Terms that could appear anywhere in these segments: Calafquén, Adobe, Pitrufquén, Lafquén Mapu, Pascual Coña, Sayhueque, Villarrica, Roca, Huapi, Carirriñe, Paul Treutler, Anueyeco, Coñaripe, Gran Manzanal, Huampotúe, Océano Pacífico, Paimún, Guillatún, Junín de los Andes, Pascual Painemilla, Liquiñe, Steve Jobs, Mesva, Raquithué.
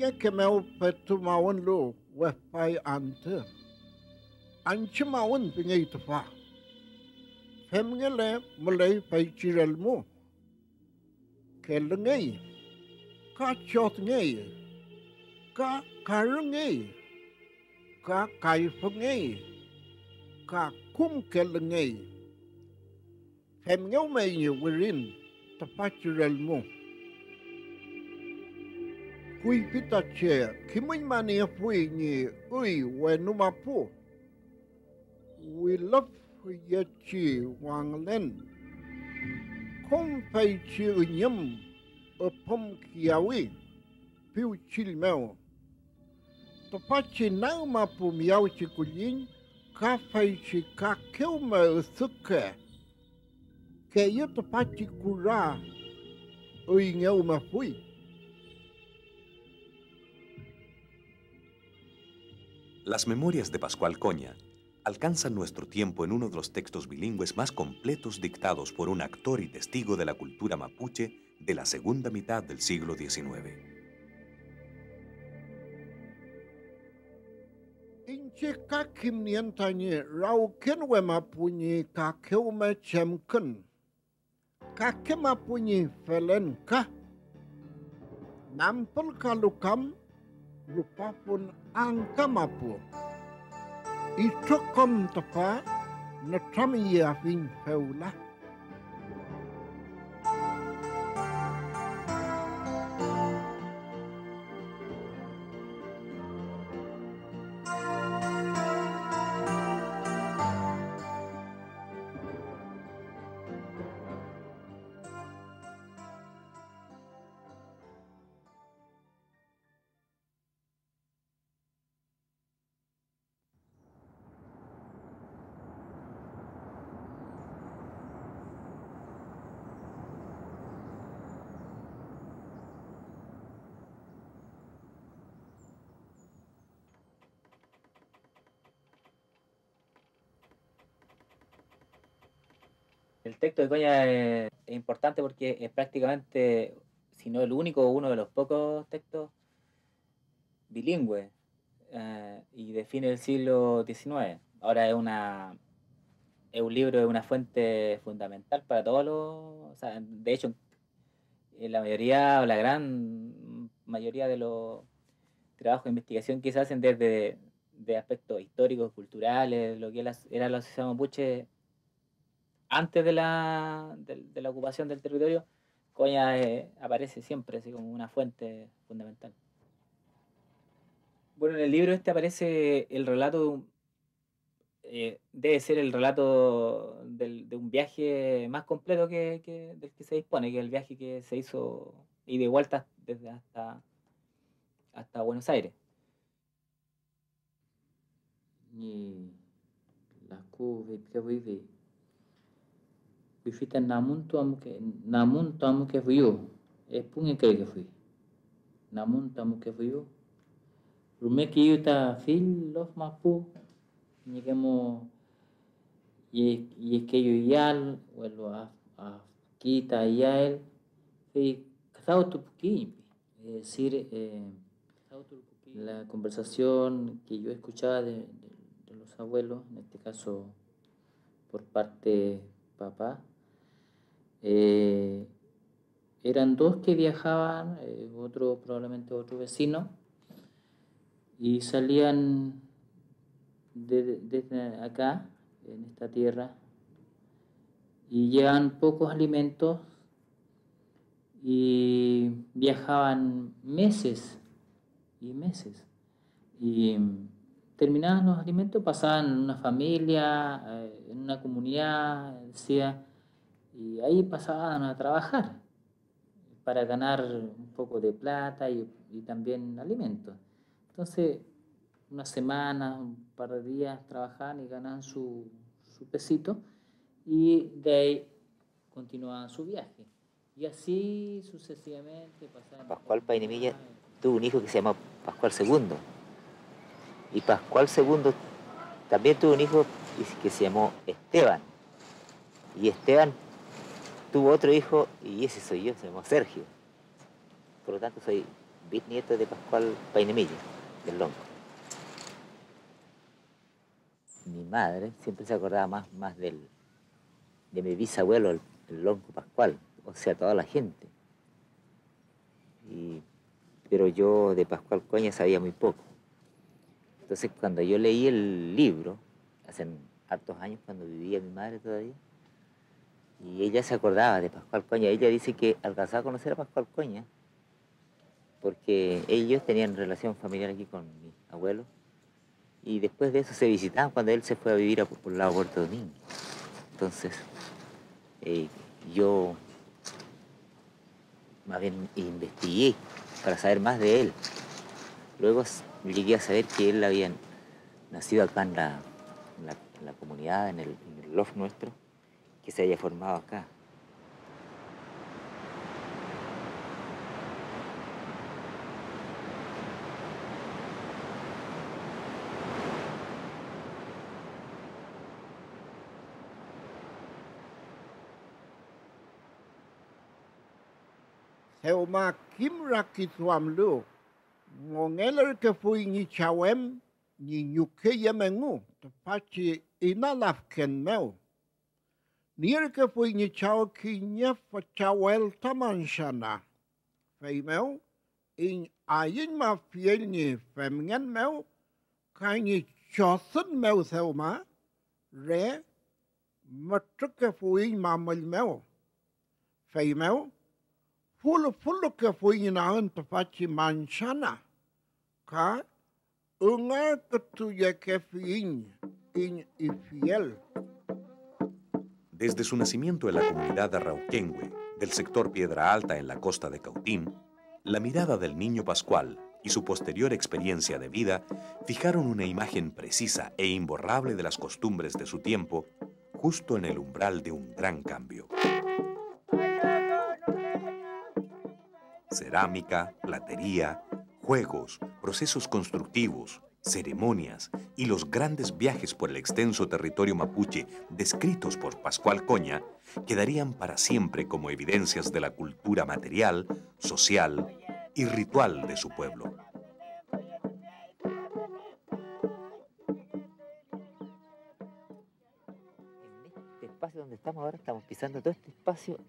የከመው ፈቱማውን ሎ ወፋይ አንተ አንቺማውን በየይጥፋ ፈምገለ ሙለይ ፈይችልሙ ከልንገይ ካቾትገይ ካ ካርንገይ ካ ካይፍገይ ካ ኩም ከልንገይ ፈምገው መይ ወሪን ተፋችልሙ Kui pitache, kimin mani fui ni ui wenumapu. We love yechi wang len. Kong fei chi unyum upom kiawi. Piu chil meo. Topachi nau mapu miau chikulin. Ka fei chi ka kilme suke. Ke yo topachi kura ui ngeu mafui. Las memorias de Pascual Coña alcanzan nuestro tiempo en uno de los textos bilingües más completos dictados por un actor y testigo de la cultura mapuche de la segunda mitad del siglo XIX. Lupapun angkamapu. Itukam tapa natramiya fin feula. El texto de Coña es importante porque es prácticamente, si no el único, uno de los pocos textos bilingües y define el siglo XIX. Ahora es un libro, es una fuente fundamental para todos los... O sea, de hecho, en la mayoría o la gran mayoría de los trabajos de investigación que se hacen desde de aspectos históricos, culturales, lo que era la sociedad mapuche antes de la ocupación del territorio, Coña aparece siempre así como una fuente fundamental. Bueno, en el libro este aparece el relato, debe ser el relato de un viaje más completo del que se dispone, que es el viaje que se hizo ida y vuelta desde hasta Buenos Aires. Y las cubes que viví. Bifita namun tamu que fui yo, es puñe que fui. Namun tamu que fui yo. Rume que yo ta fil los mapu, ni que mo y es que yo yal vuelvo a quita yal, fui casado tu poquín. Es decir, la conversación que yo escuchaba de los abuelos, en este caso por parte de papá. Eran dos que viajaban, probablemente otro vecino, y salían desde acá, en esta tierra, y llevaban pocos alimentos y viajaban meses y meses. Y terminaban los alimentos, pasaban en una familia, en una comunidad, decía... Y ahí pasaban a trabajar para ganar un poco de plata y también alimentos. Entonces, una semana, un par de días trabajaban y ganaban su pesito y de ahí continuaban su viaje. Y así sucesivamente pasaban... Pascual Painemilla tuvo un hijo que se llamaba Pascual II. Y Pascual II también tuvo un hijo que se llamó Esteban. Y Esteban tuvo otro hijo, y ese soy yo, se llamó Sergio. Por lo tanto, soy bisnieto de Pascual Painemilla, del Lonco. Mi madre siempre se acordaba más de mi bisabuelo, el Lonco Pascual, o sea, toda la gente. Pero yo de Pascual Coña sabía muy poco. Entonces, cuando yo leí el libro, hace hartos años, cuando vivía mi madre todavía, y ella se acordaba de Pascual Coña. Ella dice que alcanzaba a conocer a Pascual Coña porque ellos tenían relación familiar aquí con mi abuelo y después de eso se visitaban cuando él se fue a vivir por el lado de Puerto Domingo. Entonces, yo más bien investigué para saber más de él. Luego llegué a saber que él había nacido acá en la comunidad, en el loft nuestro, que se haya formado acá. Seoma kim rakitwam lu, mongeler que fui ni chawem, ni nyuke yemengu, tapachi inalafken meu. Nier que fui ni chao quiñe fa chawel tamanchana. Fei meu, in ayin ma fiel ni femgen meu, cañi chosen meu seoma, re, matruque fui mamal meu. Fei meu, Full que fui en antofachi manchana, ca una que tuya que fui infiel. Desde su nacimiento en la comunidad de Rauquengue, del sector Piedra Alta en la costa de Cautín, la mirada del niño Pascual y su posterior experiencia de vida fijaron una imagen precisa e imborrable de las costumbres de su tiempo, justo en el umbral de un gran cambio. Cerámica, platería, juegos, procesos constructivos, ceremonias y los grandes viajes por el extenso territorio mapuche descritos por Pascual Coña quedarían para siempre como evidencias de la cultura material, social y ritual de su pueblo. En este espacio donde estamos ahora, estamos pisando todo este espacio,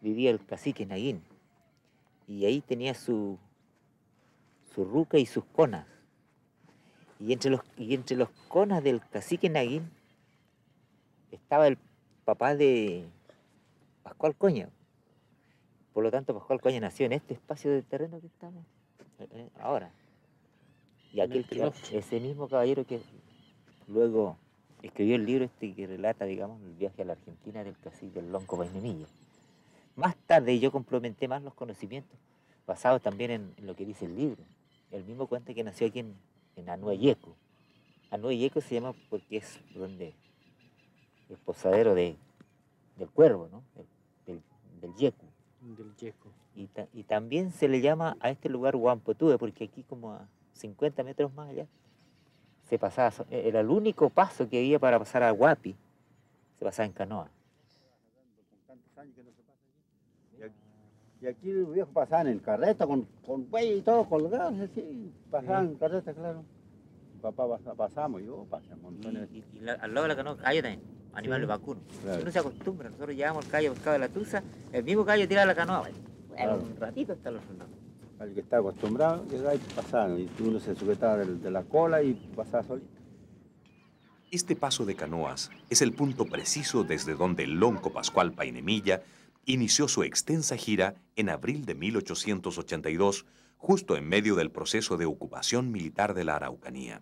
vivía el cacique Naguín. Y ahí tenía su ruca y sus conas. Y entre los conas del cacique Naguín estaba el papá de Pascual Coña. Por lo tanto, Pascual Coña nació en este espacio de terreno que estamos ahora. Y aquel que, ese mismo caballero que luego escribió el libro este que relata, digamos, el viaje a la Argentina del cacique del Lonco Painemilla. Más tarde yo complementé más los conocimientos basados también en lo que dice el libro. El mismo cuenta que nació aquí en Anueyeco. Anueyeco se llama porque es donde el posadero del cuervo, ¿no? Del yeco. Del yeco. Y también se le llama a este lugar Huampotúe, porque aquí como a 50 metros más allá se pasaba, era el único paso que había para pasar a Huapi, se pasaba en canoa. Y aquí los viejos pasaban en carreta, con buey y todo colgados, así, pasaban en carreta, claro. Papá pasamos, yo pasé un montón de veces. Y al lado de la canoa, calle también, animales vacunos. Claro. Uno se acostumbra, nosotros llevamos el callo buscado de la tusa, el mismo callo tira la canoa, bueno, claro. Un ratito hasta los soldados. Al que está acostumbrado, llegaba y pasaba, y uno se sujetaba de la cola y pasaba solito. Este paso de canoas es el punto preciso desde donde el Lonco Pascual Painemilla inició su extensa gira en abril de 1882, justo en medio del proceso de ocupación militar de la Araucanía.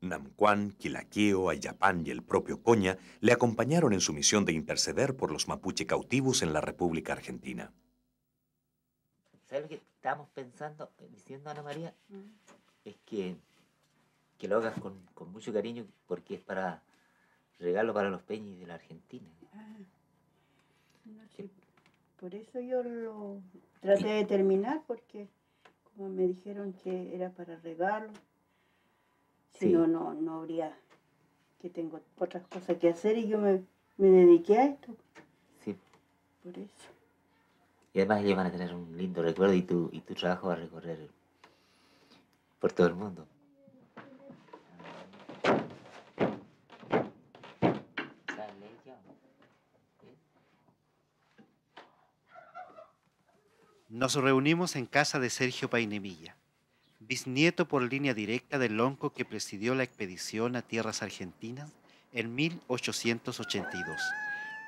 Namcuán, Quilaqueo, Ayapán y el propio Coña le acompañaron en su misión de interceder por los mapuche cautivos en la República Argentina. ¿Sabes lo que estábamos pensando, diciendo Ana María? Es que lo hagas con mucho cariño porque es para regalo para los peñis de la Argentina. No sé, por eso yo lo traté de terminar, porque como me dijeron que era para regalo, si sí. no habría, que tengo otras cosas que hacer y yo me dediqué a esto. Sí. Por eso. Y además ellos van a tener un lindo recuerdo y tu trabajo va a recorrer por todo el mundo. Nos reunimos en casa de Sergio Painemilla, bisnieto por línea directa del lonco que presidió la expedición a tierras argentinas en 1882,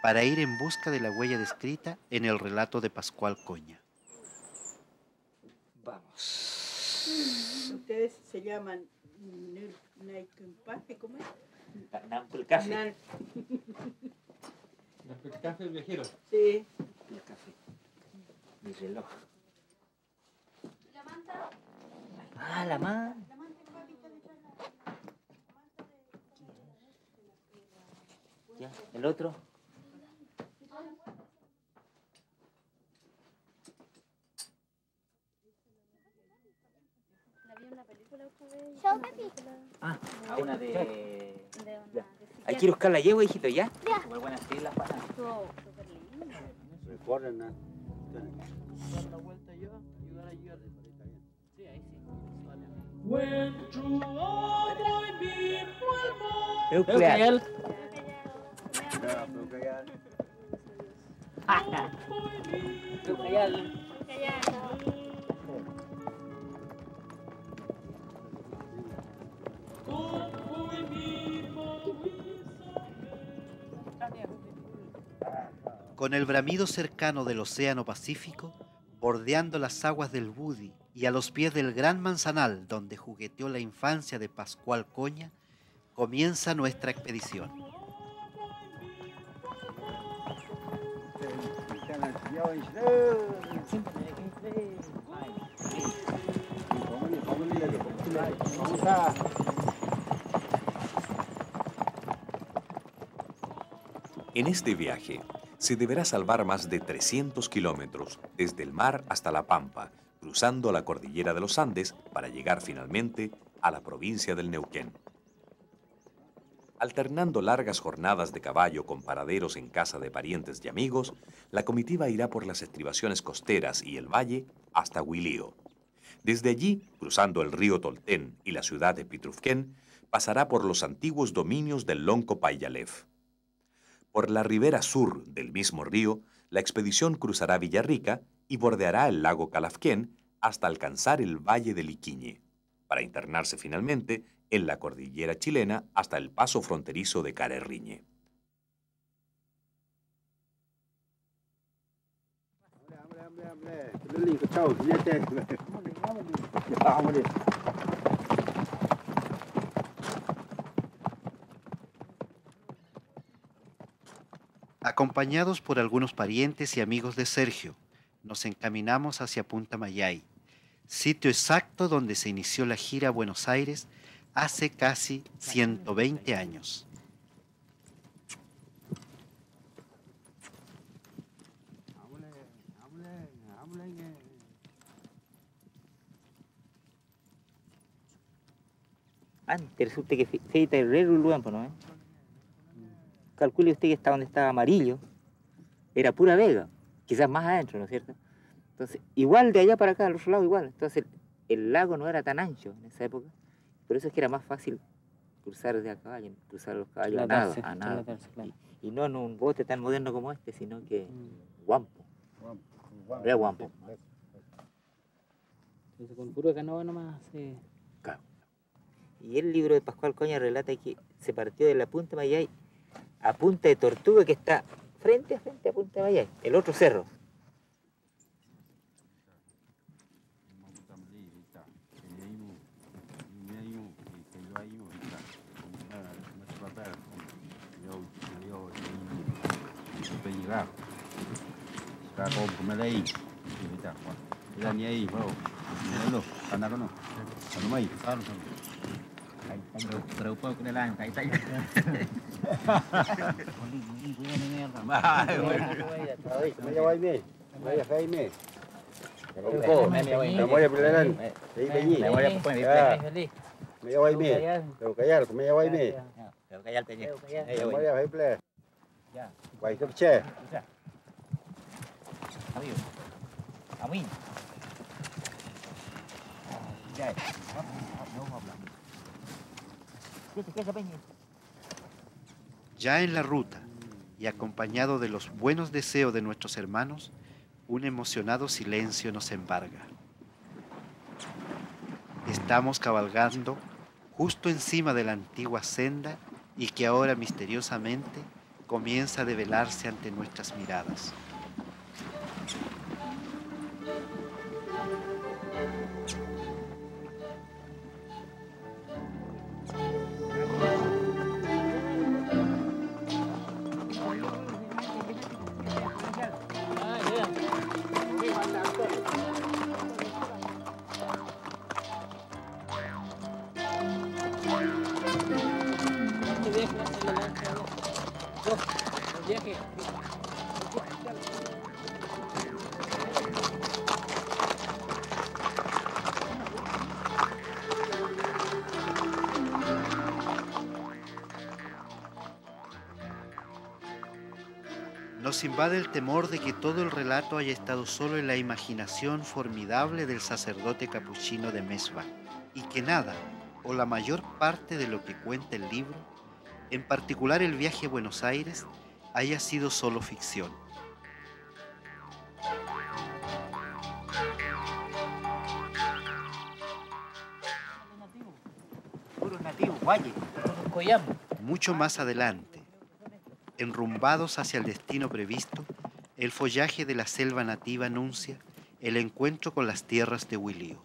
para ir en busca de la huella descrita en el relato de Pascual Coña. Vamos. Ustedes se llaman Nalcampe, ¿cómo es? Nalcampe. ¿Nalcampe el viajero? Sí. El café. Mi reloj. ¿Y la manta? Ah, la manta. Ya, el otro. La vi en una película otra vez. Chao, Pepi. Ah, una de... Hay que ir a buscar la yegua, hijito, ¿ya? Ya. Muy buenas filas para... Estuvo súper lindo. Recorren, ¿no? Dar la vuelta yo, ayudar a llegar de por ahí, está bien. Sí, ahí sí. Vale. Eucleal. Eucleal. Eucleal. Con el bramido cercano del Océano Pacífico, bordeando las aguas del Budi y a los pies del Gran Manzanal, donde jugueteó la infancia de Pascual Coña, comienza nuestra expedición. En este viaje, se deberá salvar más de 300 kilómetros, desde el mar hasta la Pampa, cruzando la cordillera de los Andes para llegar finalmente a la provincia del Neuquén. Alternando largas jornadas de caballo con paraderos en casa de parientes y amigos, la comitiva irá por las estribaciones costeras y el valle hasta Huilío. Desde allí, cruzando el río Toltén y la ciudad de Pitrufquén, pasará por los antiguos dominios del lonco Vallalef. Por la ribera sur del mismo río, la expedición cruzará Villarrica y bordeará el lago Calafquén hasta alcanzar el valle de Liquiñe, para internarse finalmente en la cordillera chilena hasta el paso fronterizo de Carirriñe. Acompañados por algunos parientes y amigos de Sergio, nos encaminamos hacia Punta Mayay, sitio exacto donde se inició la gira a Buenos Aires hace casi 120 años. Antes resulta que Feita Herrero Luan, ¿no? Calcule usted que está donde estaba Amarillo, era pura vega, quizás más adentro, ¿no es cierto? Entonces, igual de allá para acá, al otro lado igual. Entonces, el lago no era tan ancho en esa época, por eso es que era más fácil cruzar de a caballo, cruzar los caballos a nada, claro. Y no en un bote tan moderno como este, sino que guampo. Era guampo. Entonces, con puro canoa nomás, sí. Claro. Y el libro de Pascual Coña relata que se partió de la Punta Mayay a Punta de Tortugas, que está frente a Punta Mayay, el otro cerro. camino. Ya es. Ya en la ruta y acompañado de los buenos deseos de nuestros hermanos, un emocionado silencio nos embarga. Estamos cabalgando justo encima de la antigua senda y que ahora misteriosamente comienza a develarse ante nuestras miradas. Nos invade el temor de que todo el relato haya estado solo en la imaginación formidable del sacerdote capuchino de Mesva, y que nada, o la mayor parte de lo que cuenta el libro, en particular el viaje a Buenos Aires, haya sido solo ficción. Puro nativo, valle, mucho más adelante, enrumbados hacia el destino previsto, el follaje de la selva nativa anuncia el encuentro con las tierras de Huilío.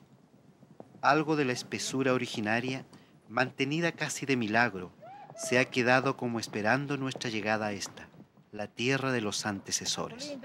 Algo de la espesura originaria, mantenida casi de milagro, se ha quedado como esperando nuestra llegada a esta, la tierra de los antecesores.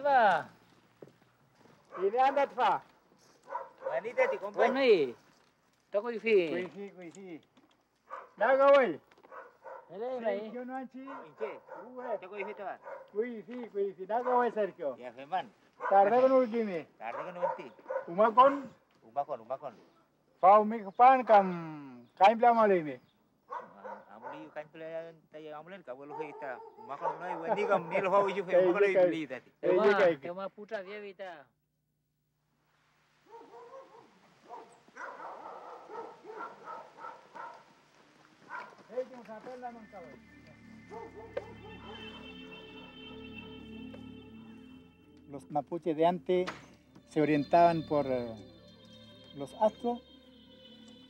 Los mapuches de antes se orientaban por los astros,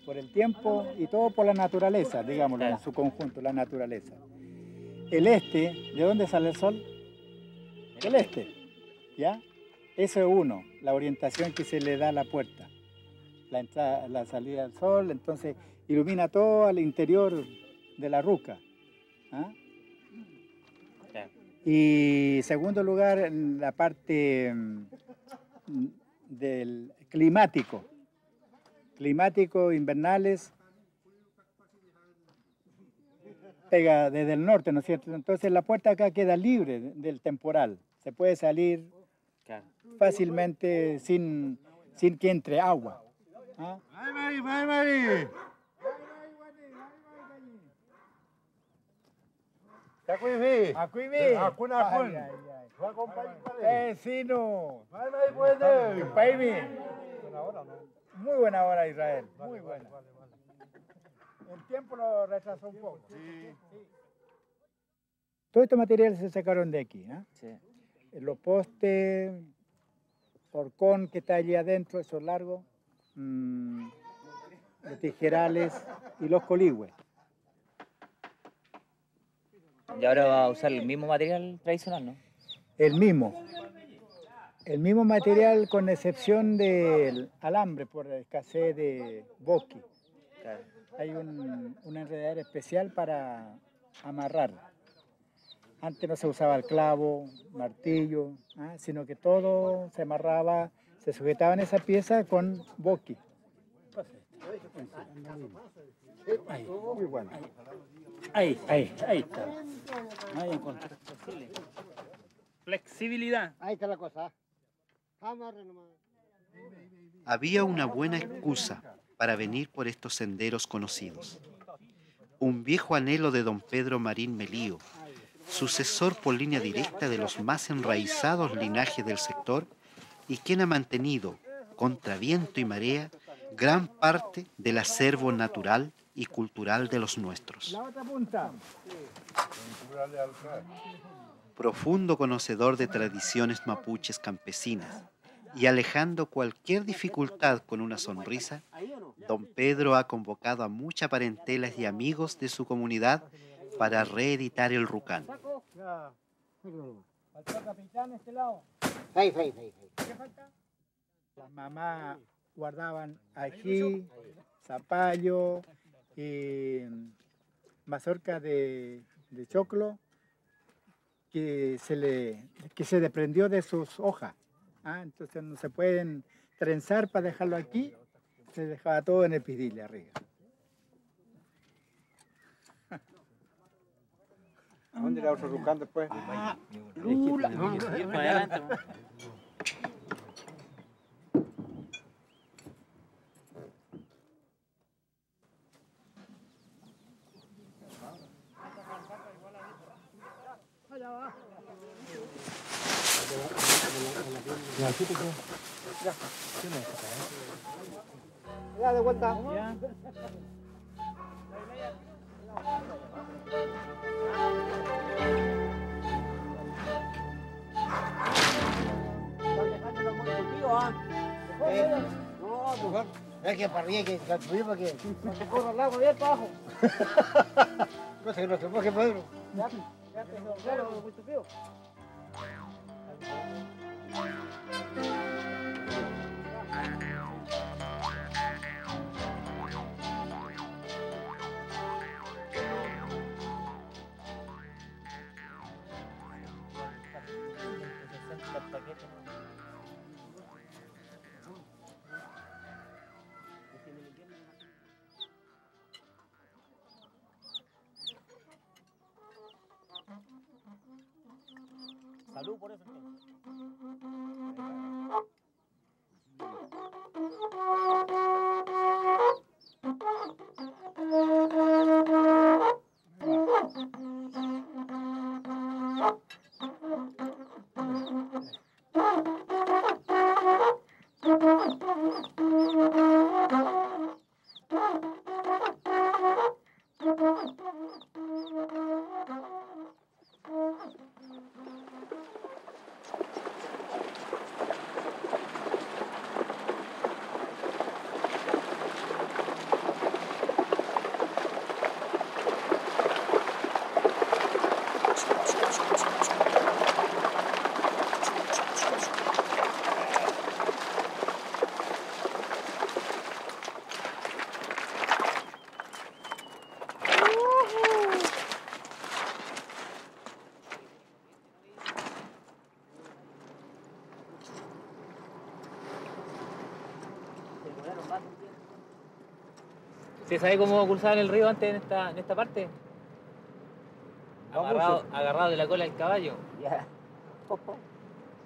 por el tiempo y todo por la naturaleza, digámoslo, en su conjunto, la naturaleza. El este, ¿de dónde sale el sol? Del este, ¿ya? Eso es uno, la orientación que se le da a la puerta, la entrada, la salida del sol, entonces ilumina todo al interior de la ruca. ¿Ah? Y segundo lugar, la parte del climático, invernales, pega desde el norte, ¿no es cierto? Entonces la puerta acá queda libre del temporal, se puede salir fácilmente sin que entre agua. ¿Ah? Muy buena hora, Israel. Muy buena. El tiempo lo retrasó un poco. Todos estos materiales se sacaron de aquí, ¿eh? Sí. Los postes, porcón que está allí adentro, esos largos, los tijerales y los coligües. Y ahora va a usar el mismo material tradicional, ¿no? El mismo material, con excepción del alambre por la escasez de bosque. Claro. Hay una enredadera especial para amarrar. Antes no se usaba el clavo, martillo, ¿ah? Sino que todo se amarraba, se sujetaban esa pieza con bosque. Ahí, muy bueno. Ahí está. Ahí encontré. Flexibilidad. Ahí está la cosa. Había una buena excusa para venir por estos senderos conocidos. Un viejo anhelo de don Pedro Marín Melío, sucesor por línea directa de los más enraizados linajes del sector, y quien ha mantenido, contra viento y marea, gran parte del acervo natural y cultural de los nuestros. Profundo conocedor de tradiciones mapuches campesinas y alejando cualquier dificultad con una sonrisa, don Pedro ha convocado a muchas parentelas y amigos de su comunidad para reeditar el rucán. Las mamás guardaban ají, zapallo, mazorca de choclo que se desprendió de sus hojas. Ah, entonces no se pueden trenzar para dejarlo aquí, se dejaba todo en el pidirle arriba. ¿A dónde la otro rucán después? Ya de vuelta. Es que para arriba que construimos que no se corra el agua bien para abajo. No se moje, Pedro. Salud por eso. ¿Se sabe cómo cruzaban el río antes en esta parte? Agarrado de la cola del caballo. Ya.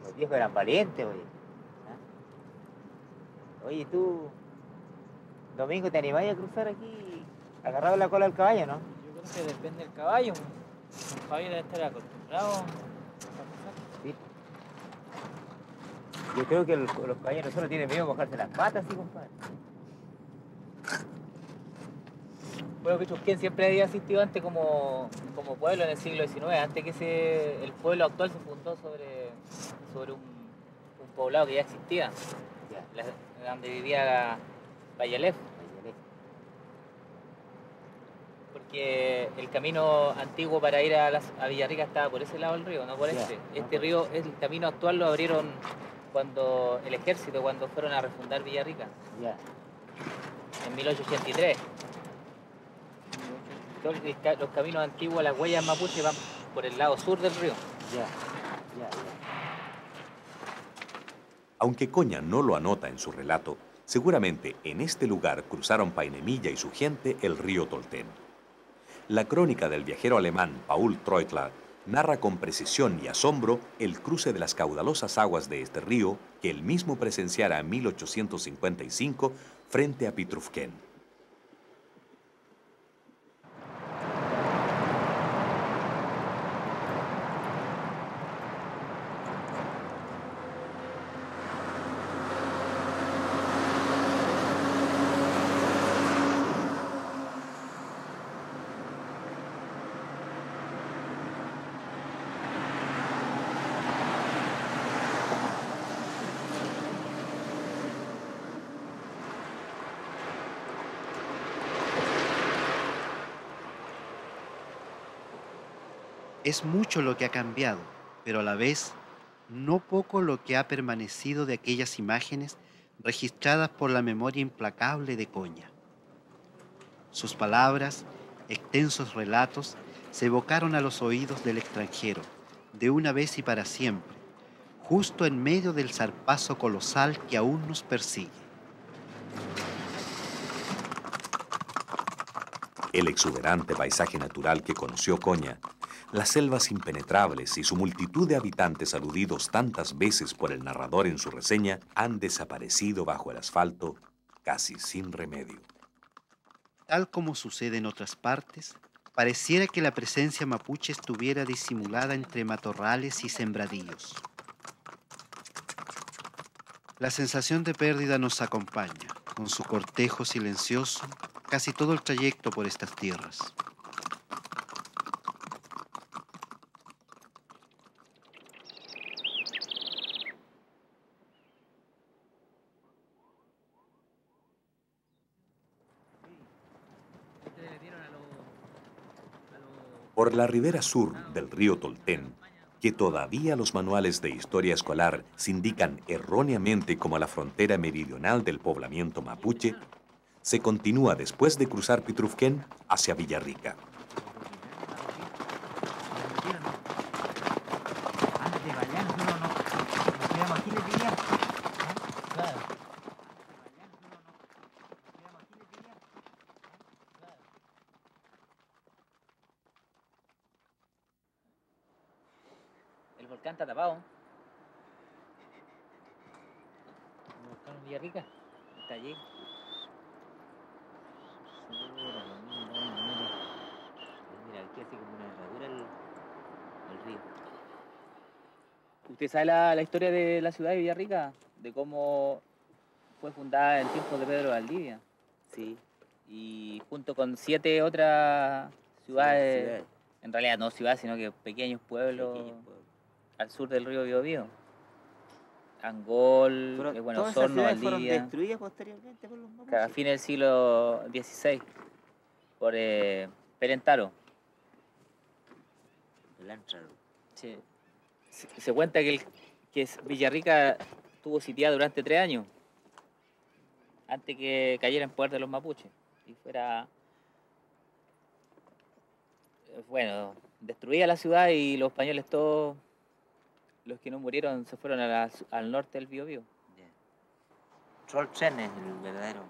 Los viejos eran valientes, oye. ¿Ah? Oye, tú, Domingo, ¿te animás a cruzar aquí agarrado de la cola del caballo, no? Yo creo que depende del caballo. El caballo debe estar acostumbrado. Sí. Yo creo que los caballeros solo tienen miedo a cogerse las patas, sí, compadre. Bueno, Pitrufquén siempre había existido antes como pueblo en el siglo XIX, antes que el pueblo actual se fundó sobre un poblado que ya existía, donde vivía Vallalef. Porque el camino antiguo para ir a Villarrica estaba por ese lado del río, no por este. Este río, el camino actual lo abrieron cuando fueron a refundar Villarrica, en 1883. Los caminos antiguos, las huellas mapuche van por el lado sur del río. Aunque Coña no lo anota en su relato, seguramente en este lugar cruzaron Painemilla y su gente el río Toltén. La crónica del viajero alemán Paul Treutler narra con precisión y asombro el cruce de las caudalosas aguas de este río que él mismo presenciara en 1855 frente a Pitrufquén. Es mucho lo que ha cambiado, pero a la vez no poco lo que ha permanecido de aquellas imágenes registradas por la memoria implacable de Coña. Sus palabras, extensos relatos, se evocaron a los oídos del extranjero, de una vez y para siempre, justo en medio del zarpazo colosal que aún nos persigue. El exuberante paisaje natural que conoció Coña, las selvas impenetrables y su multitud de habitantes aludidos tantas veces por el narrador en su reseña, han desaparecido bajo el asfalto casi sin remedio. Tal como sucede en otras partes, pareciera que la presencia mapuche estuviera disimulada entre matorrales y sembradillos. La sensación de pérdida nos acompaña, con su cortejo silencioso, casi todo el trayecto por estas tierras. Por la ribera sur del río Toltén, que todavía los manuales de historia escolar se indican erróneamente como la frontera meridional del poblamiento mapuche, se continúa después de cruzar Pitrufquén hacia Villarrica. ¿Usted sabe la historia de la ciudad de Villarrica? De cómo fue fundada en tiempos de Pedro Valdivia. Sí. Y junto con 7 otras ciudades, en realidad no ciudades, sino que pequeños pueblos al sur del río Bío Bío. Angol, bueno, Osorno, Valdivia. Fueron destruidas posteriormente por los mapuches. A fines del siglo XVI, por Perentaro. Sí. Se cuenta que Villarrica estuvo sitiada durante 3 años antes que cayera en poder de los mapuches y fuera, bueno, destruida la ciudad, y los españoles, todos los que no murieron, se fueron al norte del Bío Bío. Toltén es el verdadero.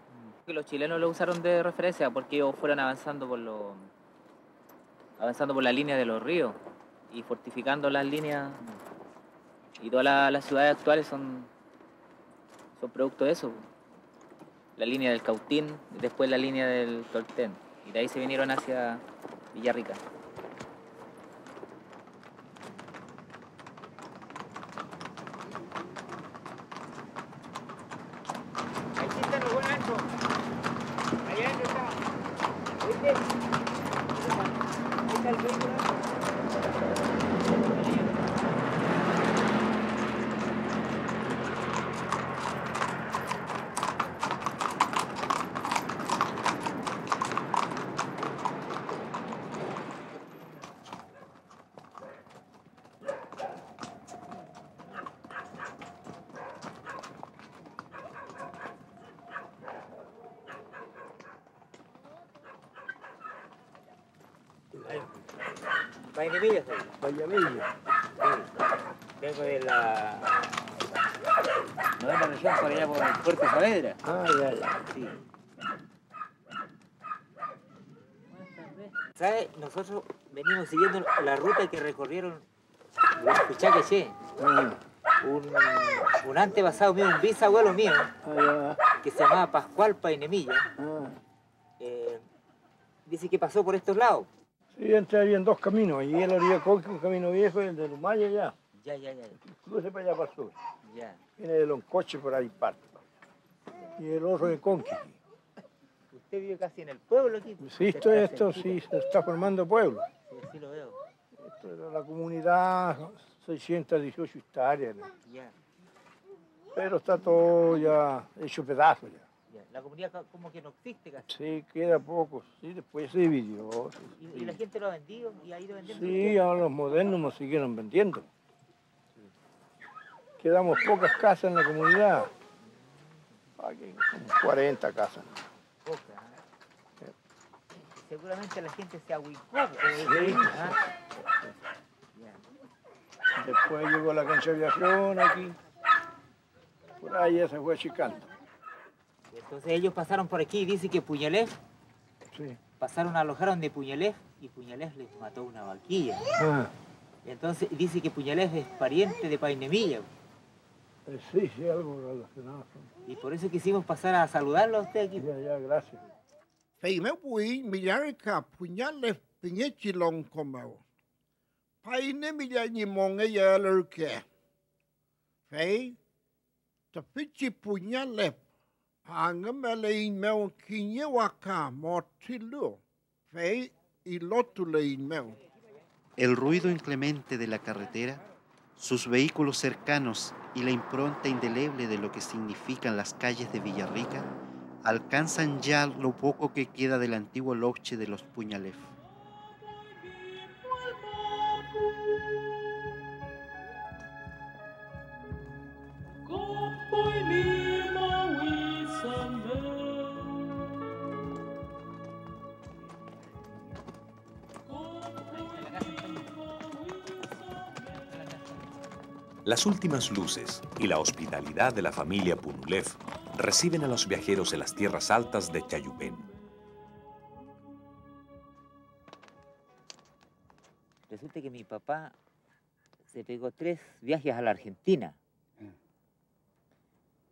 Los chilenos lo usaron de referencia porque ellos fueron avanzando por la línea de los ríos y fortificando las líneas, y todas las ciudades actuales son producto de eso. La línea del Cautín, después la línea del Toltén, y de ahí se vinieron hacia Villarrica. Painemilla soy. Painemilla. Sí. Vengo de la 9ª región, por allá por el puerto de Saavedra. Ah, ya. Sí. ¿Sabe? Nosotros venimos siguiendo la ruta que recorrieron los Pichacaché. Un antepasado mío, un bisabuelo mío, que se llamaba Pascual Painemilla. Dice que pasó por estos lados. Sí, entré ahí en 2 caminos, allí en la orilla Coque, un camino viejo, y el de Lumaya ya. Ya. Cruce para allá para el sur. Ya. Viene de Loncoche por ahí parte. Y el otro de Conqui. Usted vive casi en el pueblo aquí. Sí, esto se está formando pueblo. Sí, así lo veo. Esto era la comunidad, 618 hectáreas. ¿No? Ya. Pero está todo ya hecho pedazos ya. comunidad. La comunidad como que no existe casi. Sí, queda poco. Sí, después se dividió. Sí, sí. ¿Y la gente lo ha vendido y ha ido vendiendo? Sí, ahora los modernos nos siguieron vendiendo. Sí. Quedamos pocas casas en la comunidad. Aquí, como 40 casas. Pocas, ¿eh? Sí. Seguramente la gente se ahuicó. Sí. Después llegó la conservación aquí. Por ahí ya se fue achicando. Entonces ellos pasaron por aquí y dice que Puñalef. Sí. Pasaron, alojaron de Puñalef y Puñalef les mató una vaquilla. Ah. Entonces dice que Puñalef es pariente de Painemilla. Sí, sí, algo relacionado. Y por eso quisimos pasar a saludarlo a usted aquí. Ya, ya, gracias. Peimepuí, Villarrica, Puñalef, Piñechilón, Comao. Painemilla, Nimón, ella, Lurque. Fey. Tapichi Puñalef, Angamelein Meu, Quiñehuaca, Mortilu, Fey y Lotulein Meu. El ruido inclemente de la carretera, sus vehículos cercanos y la impronta indeleble de lo que significan las calles de Villarrica alcanzan ya lo poco que queda del antiguo loche de los Puñalef. Las últimas luces y la hospitalidad de la familia Punulef reciben a los viajeros en las tierras altas de Chayupén. Resulta que mi papá se pegó 3 viajes a la Argentina.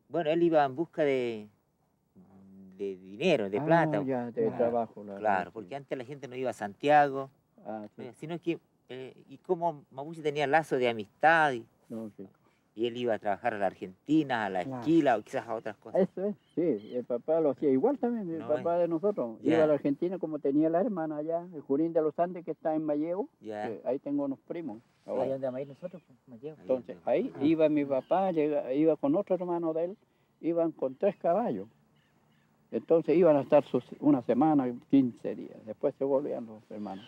Bueno, él iba en busca de dinero, de plata. Ya, de trabajo. Claro, porque antes la gente no iba a Santiago, sí. Sino que, y como Mapuche tenía lazos de amistad, no, sí. Y él iba a trabajar a la Argentina, a la esquila, claro. O quizás a otras cosas. Eso es, sí, el papá lo hacía igual también, el papá de nosotros. Yeah. Iba a la Argentina como tenía la hermana allá, el Jurín de los Andes que está en Malleo, ahí tengo unos primos. Ahí andamos nosotros, Malleo. Entonces, ahí iba mi papá, iba con otro hermano de él, iban con 3 caballos. Entonces iban a estar una semana, 15 días, después se volvían los hermanos.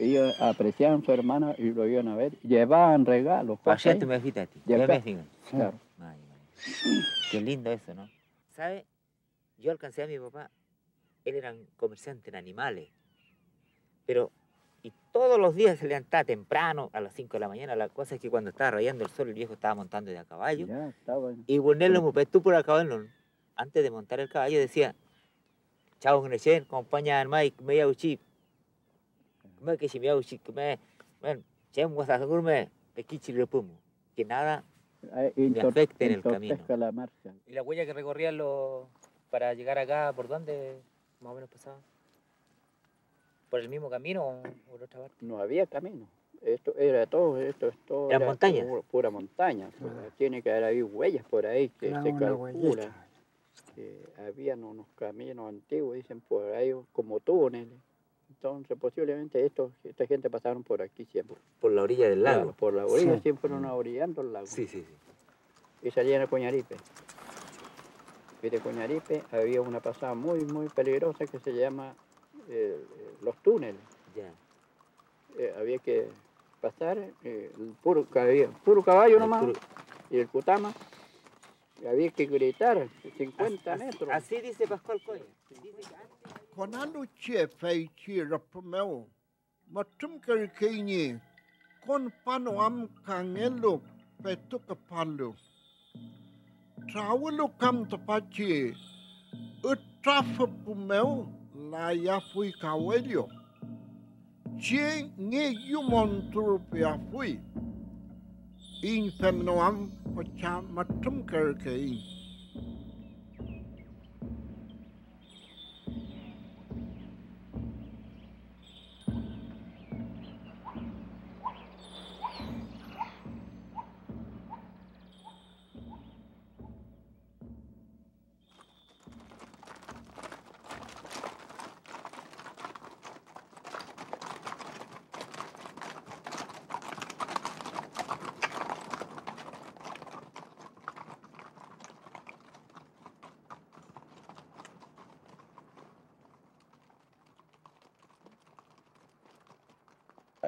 Ellos apreciaban a su hermana y lo iban a ver. Llevaban regalos. Ayer te me fijé a ti. Claro. Ay, qué lindo eso, ¿no? ¿Sabe? Yo alcancé a mi papá. Él era un comerciante en animales. Pero, y todos los días se levantaba temprano, a las 5 de la mañana. La cosa es que cuando estaba rayando el sol, el viejo estaba montando de a caballo. Ya, estaba. Y ponerlo muy por a caballo. Antes de montar el caballo decía, chao, Grechen, compañía del Mike, media uchip. Que nada me afecte en el camino. ¿Y la huella que recorrían para llegar acá, por dónde más o menos pasaba? ¿Por el mismo camino o por otra parte? No había camino. Esto era todo, ¿Era montaña? Pura montaña. Ah. Tiene que haber huellas por ahí que se calcula. Habían unos caminos antiguos, dicen por ahí, como túneles. Entonces, posiblemente esta gente pasaron por aquí siempre. Por la orilla del lago. Claro, por la orilla, sí. Siempre fueron orillando el lago. Sí, sí, sí. Y salían a Coñaripe. Y de Coñaripe había una pasada muy, muy peligrosa que se llama los túneles. Ya. Había que pasar puro caballo nomás y el cutama. Había que gritar 50 metros. Así dice Pascual Coña. Con aluche feichi rapumeo, matum cariqueñe, con pano am cangelo, petuca palo. Trauelo cam tapache, utrafa pumeo, la ya fui cabello. Che ne yumon turpia fui. Infemno am pacha matum cariqueñe.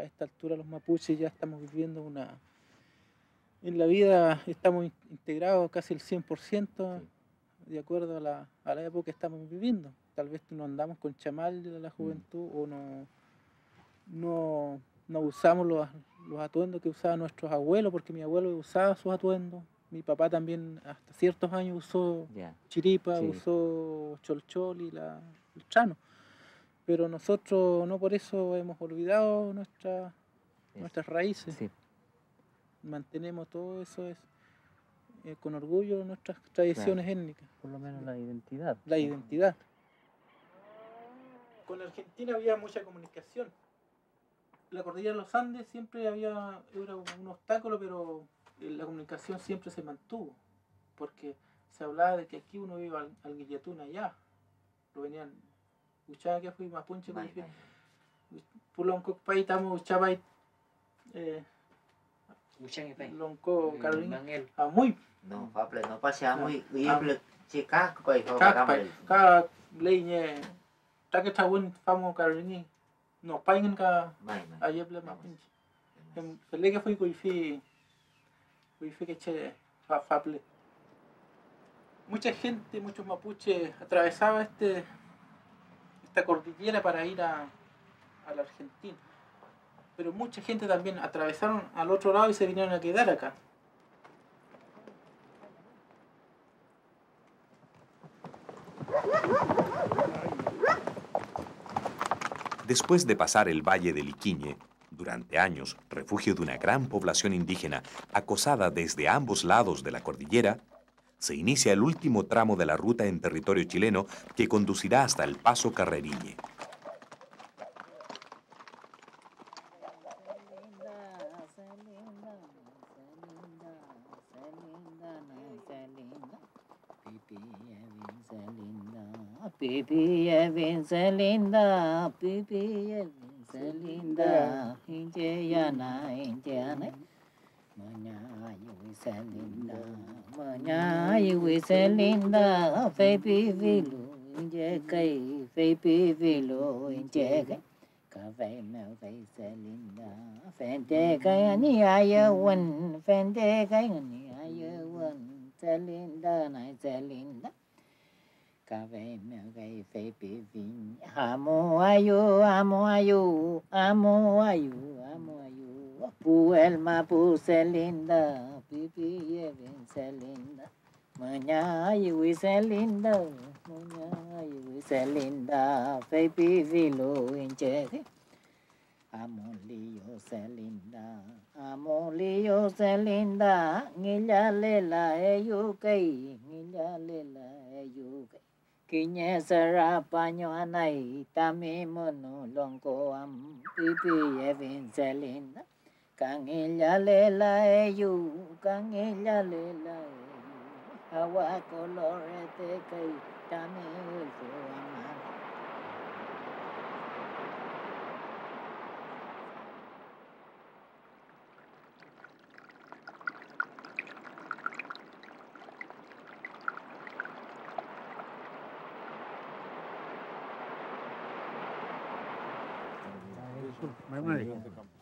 a esta altura los mapuches ya estamos viviendo una... En la vida estamos integrados casi el 100% de acuerdo a la época que estamos viviendo. Tal vez no andamos con chamal de la juventud o no usamos los atuendos que usaban nuestros abuelos, porque mi abuelo usaba sus atuendos. Mi papá también hasta ciertos años usó chiripa, usó cholchol y el chano. Pero nosotros no por eso hemos olvidado nuestras raíces. Sí. Mantenemos todo eso con orgullo nuestras tradiciones étnicas. Por lo menos la identidad. La identidad. Con Argentina había mucha comunicación. La cordillera de los Andes siempre era un obstáculo, pero la comunicación siempre se mantuvo. Porque se hablaba de que aquí uno iba al Guillatún allá. Lo venían... Uchaba que fue mapunche, Pulonco Pai, Tamo, Uchaba y... Lonco, Carirriñe, Amuy. No, Paple, no pase Amuy. Y Paple, Chicac, Pai, Cac, Leñe, Taquetabun, Famo, Carirriñe. No, Pai, Nca, Ayeble, Mapunche. El Lega fue Guifi, Guifi que che, Paple. Mucha gente, muchos mapuches atravesaba esta cordillera para ir a la Argentina. Pero mucha gente también atravesaron al otro lado y se vinieron a quedar acá. Después de pasar el valle de Liquiñe, durante años refugio de una gran población indígena acosada desde ambos lados de la cordillera, se inicia el último tramo de la ruta en territorio chileno que conducirá hasta el paso Carirriñe.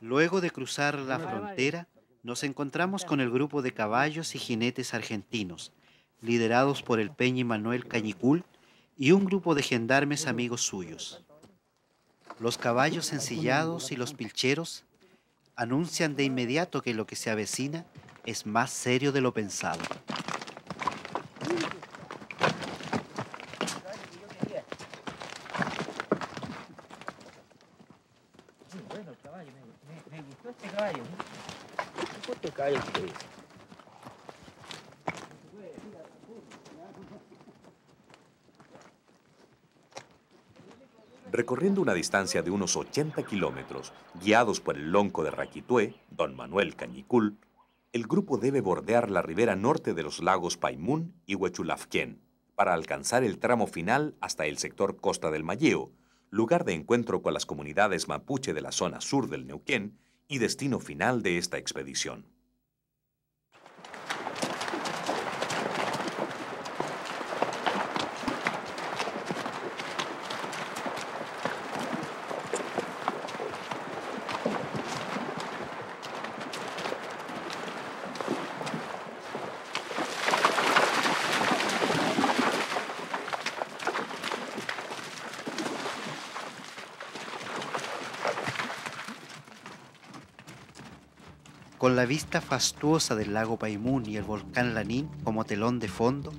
Luego de cruzar la frontera, nos encontramos con el grupo de caballos y jinetes argentinos, liderados por el peñi Manuel Cañicul y un grupo de gendarmes amigos suyos. Los caballos ensillados y los pilcheros anuncian de inmediato que lo que se avecina es más serio de lo pensado. Recorriendo una distancia de unos 80 kilómetros, guiados por el lonco de Raquithué, don Manuel Cañicul, el grupo debe bordear la ribera norte de los lagos Paimún y Huechulafquén para alcanzar el tramo final hasta el sector Costa del Mayeo, lugar de encuentro con las comunidades mapuche de la zona sur del Neuquén y destino final de esta expedición. Con la vista fastuosa del lago Paimún y el volcán Lanín como telón de fondo,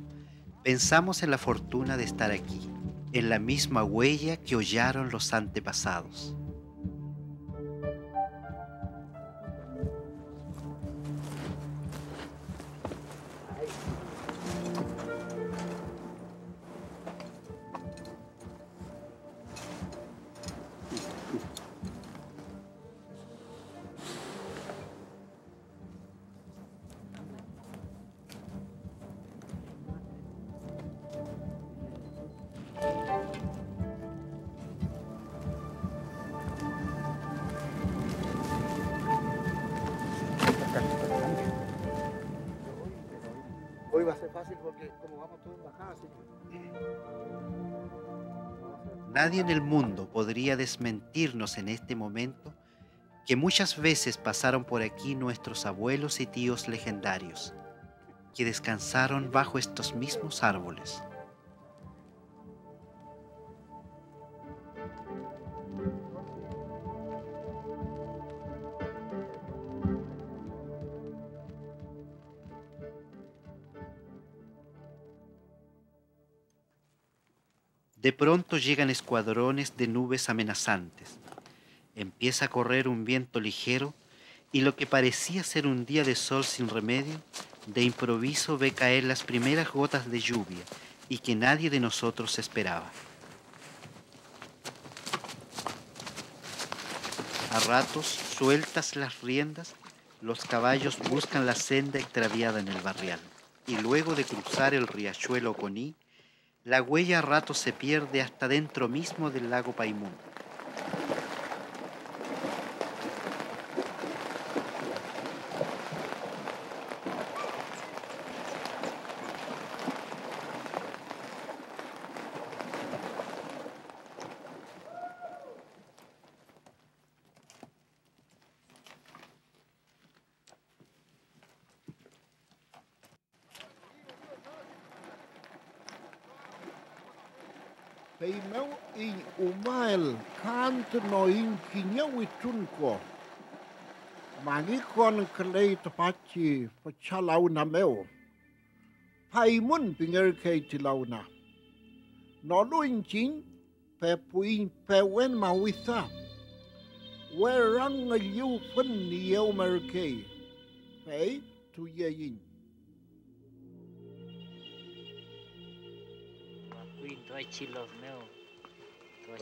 pensamos en la fortuna de estar aquí, en la misma huella que hollaron los antepasados. Nadie en el mundo podría desmentirnos en este momento que muchas veces pasaron por aquí nuestros abuelos y tíos legendarios, que descansaron bajo estos mismos árboles. De pronto llegan escuadrones de nubes amenazantes. Empieza a correr un viento ligero y lo que parecía ser un día de sol sin remedio, de improviso ve caer las primeras gotas de lluvia y que nadie de nosotros esperaba. A ratos, sueltas las riendas, los caballos buscan la senda extraviada en el barrial y luego de cruzar el riachuelo Coní, la huella a rato se pierde hasta dentro mismo del lago Paimún.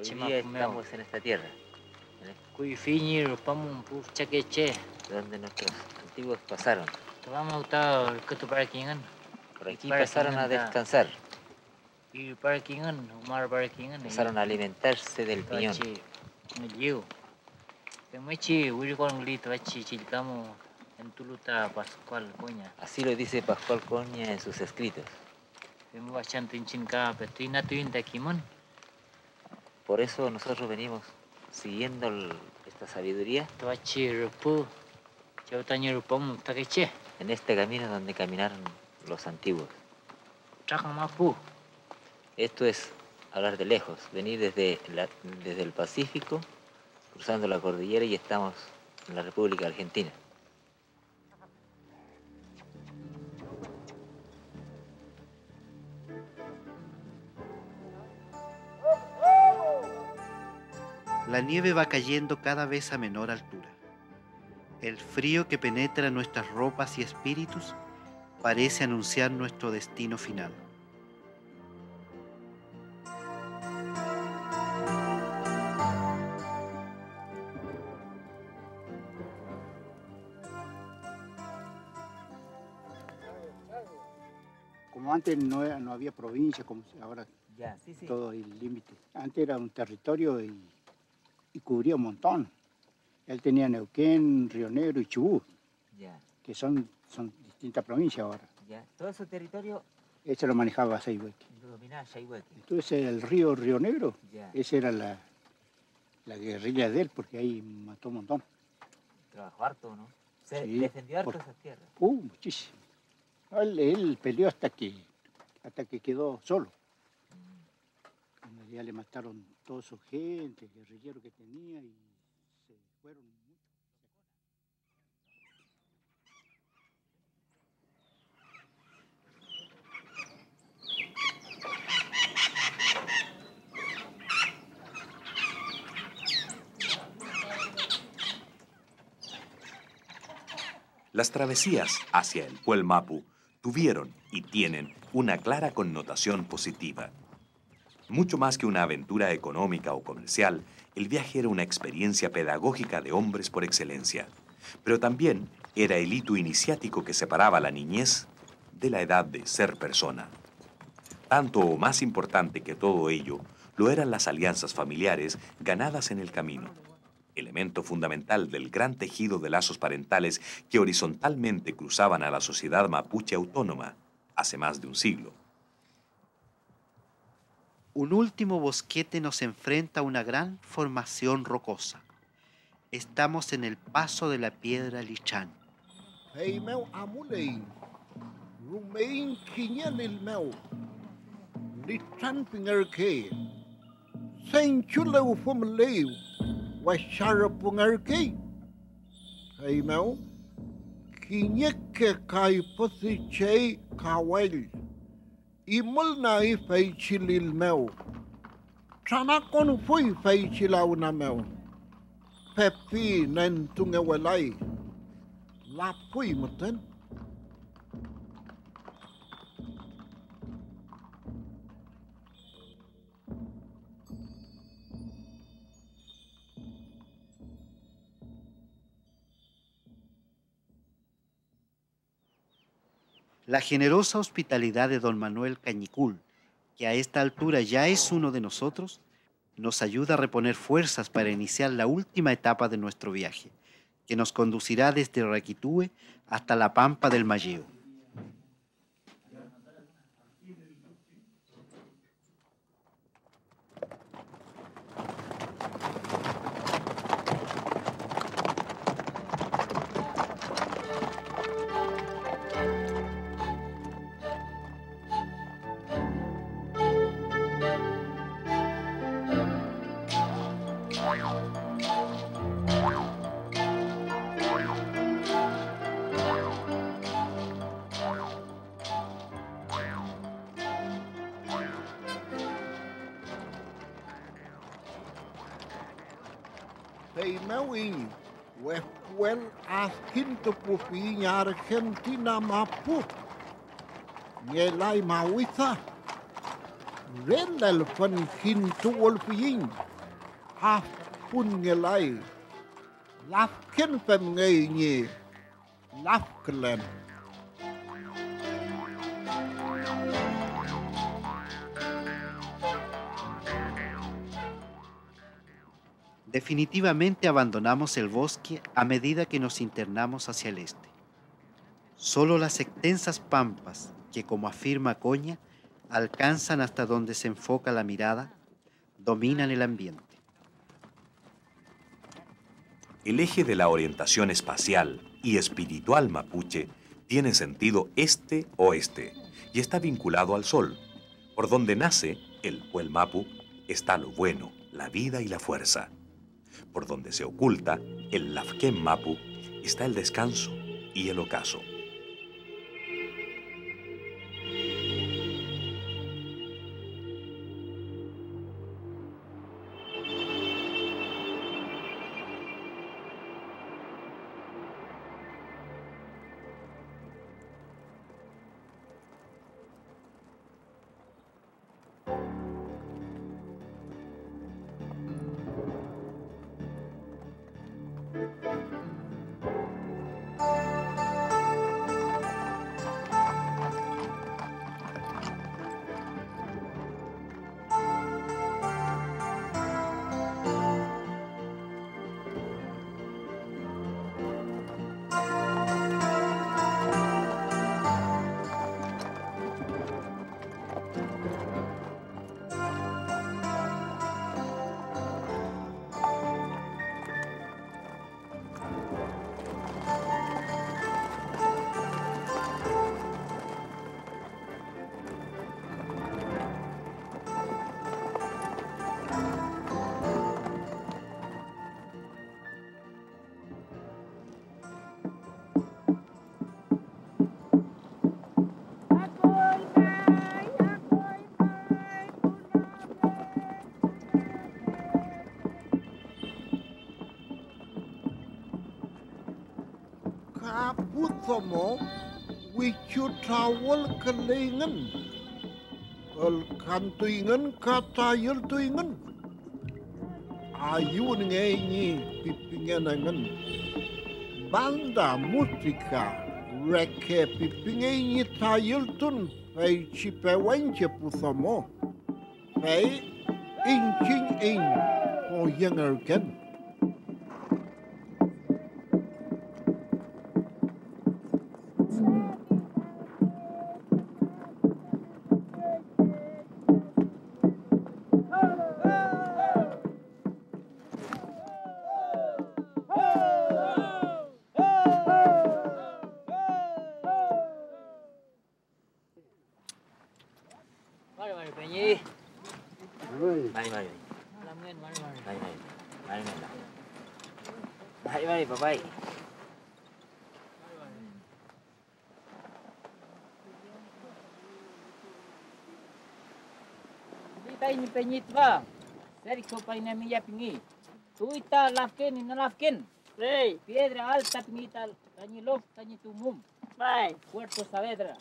Hoy día estamos en esta tierra, donde nuestros antiguos pasaron. Por aquí pasaron a descansar. Pasaron a alimentarse del piñón. Así lo dice Pascual Coña en sus escritos. Por eso nosotros venimos siguiendo esta sabiduría en este camino donde caminaron los antiguos. Esto es hablar de lejos, venir desde el Pacífico, cruzando la cordillera y estamos en la República Argentina. La nieve va cayendo cada vez a menor altura. El frío que penetra nuestras ropas y espíritus parece anunciar nuestro destino final. Como antes no había provincia, como ahora todo el límite. Antes era un territorio y cubría un montón. Él tenía Neuquén, Río Negro y Chubut, que son distintas provincias ahora. ¿Todo su territorio? Ese lo manejaba Sayhueque. Lo dominaba Sayhueque. Entonces el Río Negro, esa era la guerrilla de él, porque ahí mató un montón. Trabajó harto, ¿no? Se defendió harto esas tierras. Muchísimo. Él peleó hasta que quedó solo. Ya le mataron toda su gente, guerrillero que tenía, y se fueron. Las travesías hacia el Puel Mapu tuvieron y tienen una clara connotación positiva. Mucho más que una aventura económica o comercial, el viaje era una experiencia pedagógica de hombres por excelencia, pero también era el hito iniciático que separaba la niñez de la edad de ser persona. Tanto o más importante que todo ello, lo eran las alianzas familiares ganadas en el camino, elemento fundamental del gran tejido de lazos parentales que horizontalmente cruzaban a la sociedad mapuche autónoma hace más de un siglo. Un último bosquete nos enfrenta a una gran formación rocosa. Estamos en el paso de la Piedra Lichán. Y molna y feichilil meu. Chanacon fui feichilauna meu. Pepi nentungewelai. La fui muten. La generosa hospitalidad de don Manuel Cañicul, que a esta altura ya es uno de nosotros, nos ayuda a reponer fuerzas para iniciar la última etapa de nuestro viaje, que nos conducirá desde Raquithué hasta la Pampa del Mayeo. Argentina Mapu, Nielai Mauiza, Rendelfen Quinto Wolfin, Afpungelai, Lafkenfen Genie, Lafklen. Definitivamente abandonamos el bosque a medida que nos internamos hacia el este. Solo las extensas pampas, que como afirma Coña, alcanzan hasta donde se enfoca la mirada, dominan el ambiente. El eje de la orientación espacial y espiritual mapuche tiene sentido este-oeste y está vinculado al sol. Por donde nace el Puel Mapu está lo bueno, la vida y la fuerza. Por donde se oculta el Lafquén Mapu está el descanso y el ocaso. ka putomo wichutawal kelingan el kantuingan katayul tuingan ayun ngeni pipinganangan banda música reque pipingeni tayul tun pei chipewenche putomo pei inchin in o yengerken. Peñit va, Sergio Painemilla Piñi, Tuita Lafken y Nalafken, Piedra Alta Piñita, Tañilof, Tañitumum, Puerto Saavedra,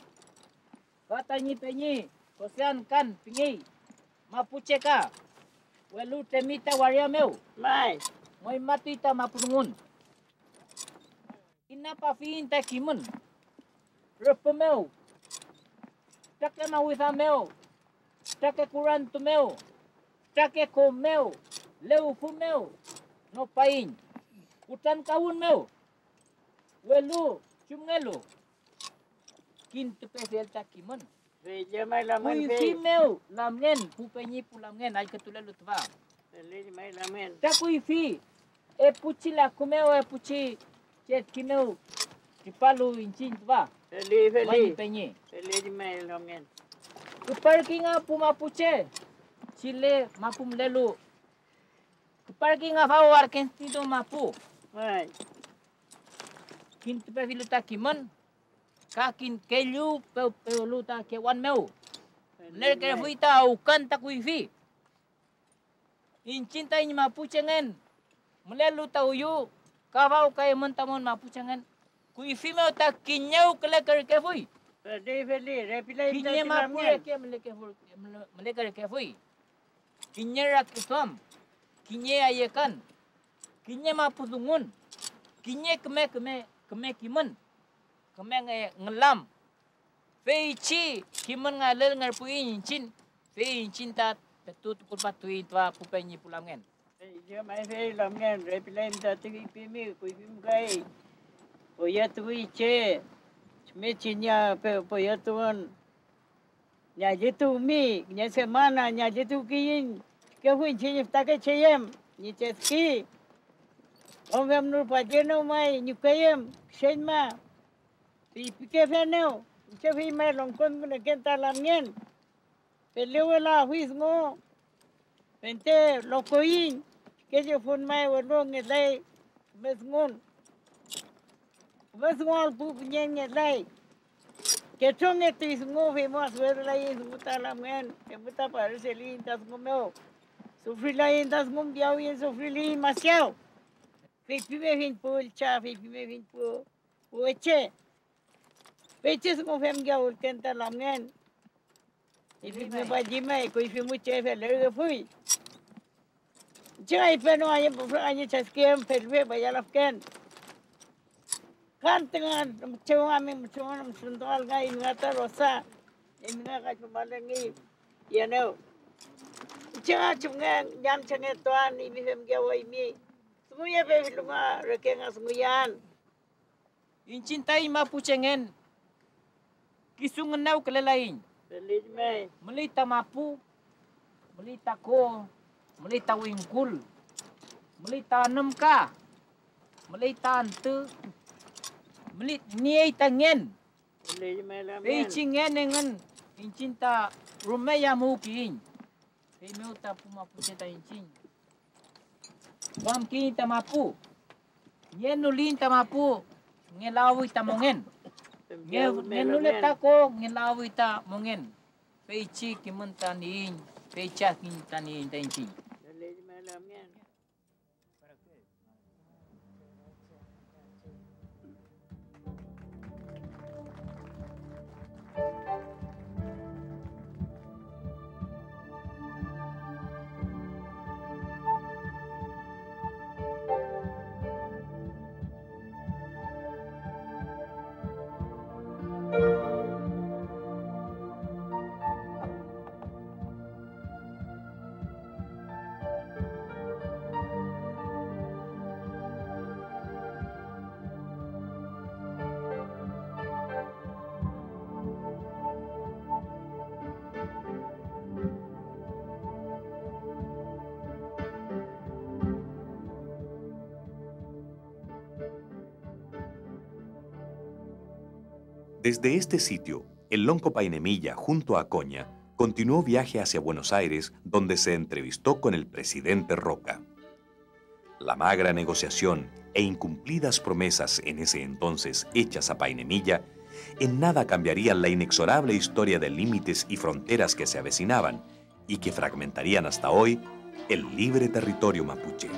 Catañi Peñi, Josean Can Piñi, Mapucheca, Huelu Temita Guariameu, Muy Matuita Mapumun, Inapa Finta Kimun, Repumeu, Tacamahuizameu. Traque curanto meu, traque comeu, leufu meu, no pain, utan caun meu, huelu, chumelo, quinto pez del taquimón, huifi meu, lamnen, pupeñi pulamnen, al que tú le lo tva, tacuifi, epuchi la comeu, epuchi, chetquimeu, chipalo inchin tva, peñi, peñi. Kuparkinga pumapuche, Chile mapum lelu. Kuparkinga fao Argentino mapu. Kintu pe filuta kiman, kakin kelu pe luta kewan meu. Nerke fuita ukan takuifi. Incinta in mapuche ngen, melelu tauyu, kafau kai mentamon mapuche ngen. Kuifi meu tak kinyau kelekar kefui. Quiñe mapure que me le que fui. Quiñe raquithom, quiñe ayecan, quiñe mapudungun, quiñe que me kiman, que me ngelam. Feichi kiman ngalel ngarpuin incin, feincin ta petut kulpatui tua kupenyi pulangen. Yo me fei langen, repilen ta tikipimi kuipim kai. Oyatui che. Me chiña poyatuan ñajitu mi ña semana ñajitu kiin que fue chiña taque cheyem ni chetki onvem nur pajeno mai ni kayem shenma pipike feneo que vi me loncon me kenta lamien pelewela huismo vente locoin que yo fun mai wolong elai mesmon. Pascual Painemilla ley que son estos movimientos ver la es muta la men que muta parece lindas como sufrí la lindas mundial y sufrí li maciao que vive bien por chave vive bien por oche peches como fem ya ultenta la men y vive bajima y que fue mucho le fui ya y pero hay chasquem perve Vallalefken. Cantan, me sentó al gai, me gata rosa, y me gata chumalangui, y no. Chega chungan, yam chanetuan, y bifem gawa y mi. Sumuya bebeluma, requenga sumuyan. Inchintay mapuchengen. Kisungan nau kelelain. Felizme. Melita mapu, melita ko, melita wingkul, melita nemka, melita antu. Melit niay tangen, pechingen ngan incinta rumaya mukiin, pemeu tapu mapu cinta incin, pamkini tamapu, ngenulin tamapu, ngelawi tamongen, ngenulet tako ngelawi tamongen, pechik kimentaniin, pechak kintaniin tancin. Desde este sitio, el Lonco Painemilla, junto a Coña, continuó viaje hacia Buenos Aires, donde se entrevistó con el presidente Roca. La magra negociación e incumplidas promesas en ese entonces hechas a Painemilla en nada cambiarían la inexorable historia de límites y fronteras que se avecinaban y que fragmentarían hasta hoy el libre territorio mapuche.